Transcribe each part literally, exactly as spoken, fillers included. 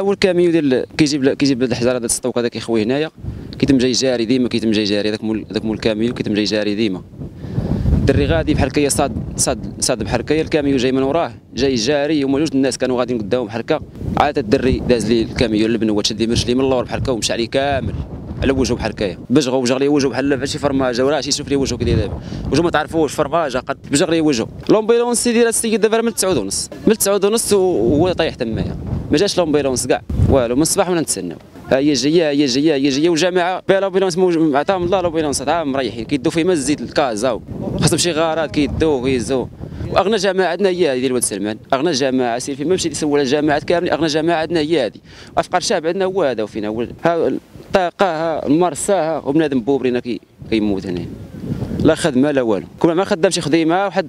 هو الكاميو ديال كيجيب كيجيب هاد الحجر هذا السطوك هذا كيخوي هنايا، كيتم جاي جاري ديما كيتم جاي جاري هذاك مول هذاك مول الكاميو كيتم جاي جاري ديما. الدري غادي بحال هكايا صاد صاد صاد بحال هكايا الكاميو جاي من وراه جاي جاري، هما جوج الناس كانوا غاديين قدامهم بحال هكا، عاد الدري داز ليه الكاميو اللبن هو تشد ليه من رجليه من اللور بحال هكا ومشى عليه كامل على وجهه بحال هكايا، بجغ وجغ ليه وجهه بحال بحال شي فرماجه وراه شي شوف ليه وجهه كدا دابا، وجهه ما تعرفوش فرماجه قد بجغ ليه وجهه. لومبيلونس ديال السيد دابا من تسعة ونص من تسعة ونص وهو طايح تمايا، ما جاش لومبيلونس كاع والو من الصباح وانا نتسناو، ها هي جايه ها هي جايه ها هي جايه والجماعه بلا لومبيلونس عطاهم الله لومبيلونس عطاهم مريحين كيدو فيه ما الزيت الكازا خاصهم شي غارات كيدوه كيهزوه. واغنى جماعه عندنا هي هذه ديال ولد سلمان، اغنى جماعه سير فين ما مشيتي سول الجماعات كاملين اغنى جماعه عندنا هي هذه، افقر شعب عندنا هو هذا وفينا هو الطاقه المرساها وبنادم بوبرينا كيموت هنا لا خدمه لا والو، كل ما خدام شي خديمه واحد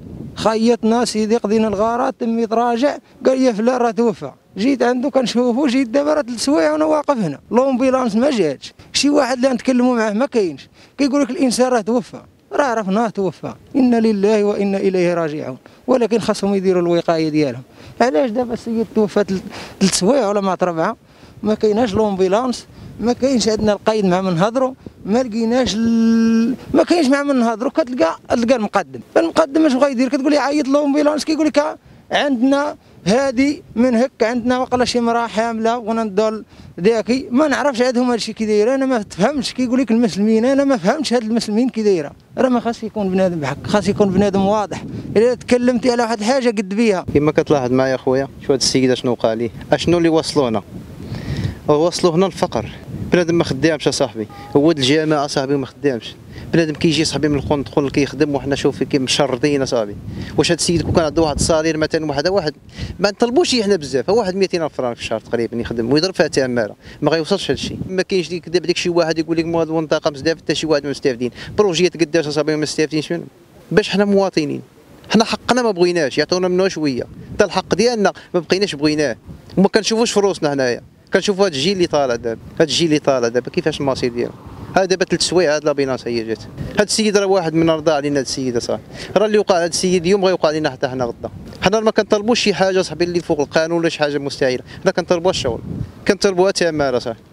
خيطنا سيدي قضينا الغارات تمي تراجع قال لي فلان راه توفى، جيت عنده كنشوفو جيت دابا راه ثلاث سوايع وانا واقف هنا لومبيلانس ما جاتش، شي واحد اللي نتكلموا معاه ما كاينش، كيقول لك الانسان راه توفى راه عرفناه توفى، إنا لله وإنا إليه راجعون، ولكن خاصهم يديروا الوقاية ديالهم، علاش دابا السيد توفى ثلاث سوايع ولا مع ربعة، ما كايناش لومبيلانس، ما كاينش عندنا القايد مع من نهضروا، ما لقيناش ال... ما كاينش مع من نهضروا، كتلقى تلقى المقدم، المقدم اش بغا يدير؟ كتقول لي عيط لومبيلانس كيقول لك عندنا هادي من هك عندنا وقلا شي مراه حامله وانا ندور داكي ما نعرفش عندهم هادشي كي داير، انا ما تفهمش كيقول لك المسلمين انا ما فهمتش هاد المسلمين كي دايره، راه ما خاص يكون بنادم بحق خاص يكون بنادم واضح، الا تكلمتي على واحد الحاجه قد بيها كما كتلاحظ معايا خويا. شو هاد السيد اشنو وقع ليه اشنو اللي وصلونا ووصلوا هنا الفقر، بنادم ما خدامش اصاحبي، هو د الجماعه اصاحبي ما خدامش، بنادم كيجي صاحبي من القندقل كيخدم وحنا شوفي كي مشردين اصاحبي. واش هاد السيد كون كان عنده واحد الصالير مثلا واحد واحد ما نطلبوش حنا بزاف، هو واحد مئتين ألف فرانك في الشهر تقريبا يخدم ويضرب فيها تماره، ما غيوصلش هاد الشيء، ما كاينش ديك دابا داك شي واحد يقول لك هاد المنطقه مزدافه حتى شي واحد ما مستافدين، بروجيات قداش اصاحبي ما مستافدينش منهم، باش حنا مواطنين حنا حقنا ما بغيناش يعطونا منه شويه، حتى الحق ديالنا ما بقيناش بغيناه وما كنشوفوش في روسنا هنايا. كنشوفوا هاد الجيل اللي طالع دابا، هاد الجيل اللي طالع دابا كيفاش المصير ديالو، ها دابا ثلاث سوايع هاد لابيناس هي جات، هاد السيد راه واحد من رضا علينا هاد السيد اصاحبي، راه اللي وقع هاد السيد اليوم غيوقع لينا حتى حنا غدا، حنا ما كنطلبوش شي حاجه اصاحبي اللي فوق القانون ولا شي حاجه مستحيله، حنا كنطلبوا الشغل، كنطلبوها تماره اصاحبي.